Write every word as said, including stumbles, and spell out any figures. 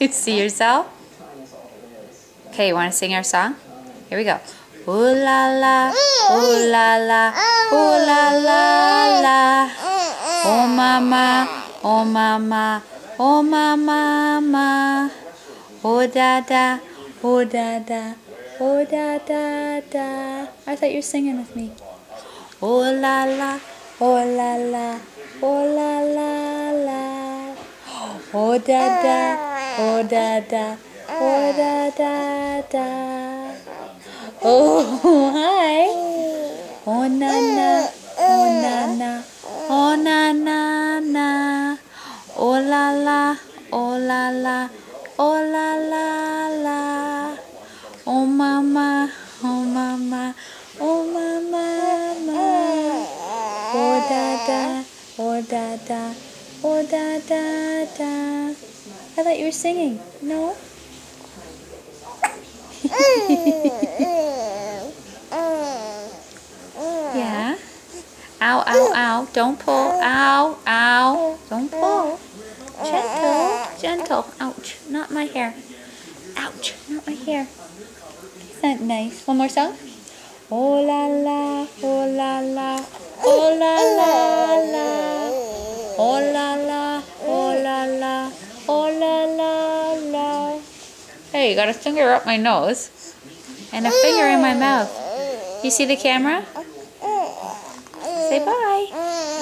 You see yourself? Okay, you want to sing our song? Here we go. Ooh la la, ooh la la, ooh la la la. Oh mama, oh mama, oh mama, mama. Oh da da, oh da da, oh da da da. I thought you were singing with me. Oh la la, oh la la, oh la la la. Oh da da. Oh da da, oh da da da. Oh hi. Oh na na, oh na na, oh na na na. Oh la la, oh la la, oh la la la. Oh mama, oh mama, oh mama, mama. Oh da da, oh da da, oh da da da. I thought you were singing. No? Yeah? Ow, ow, ow. Don't pull. Ow, ow. Don't pull. Gentle. Gentle. Ouch. Not my hair. Ouch. Not my hair. Isn't that nice? One more song? Oh la la. Oh la la. Oh la la la. Oh la la. Oh la la. Oh la la la. Hey, you got a finger up my nose and a finger in my mouth. You see the camera? Say bye.